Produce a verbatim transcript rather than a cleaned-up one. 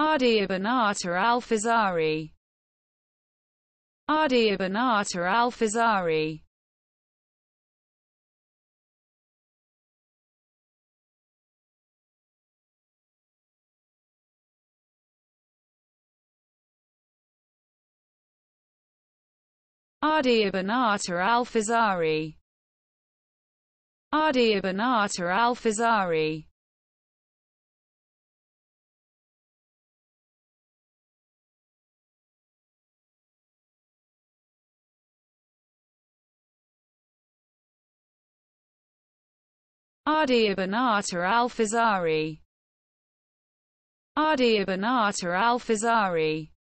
Adi ibn Artah al-Fazari. Adi ibn Artah al-Fazari. Adi ibn Artah al-Fazari. Adi ibn Artah al-Fazari. Adi ibn Artah al-Fazari. Adi ibn Artah al-Fazari.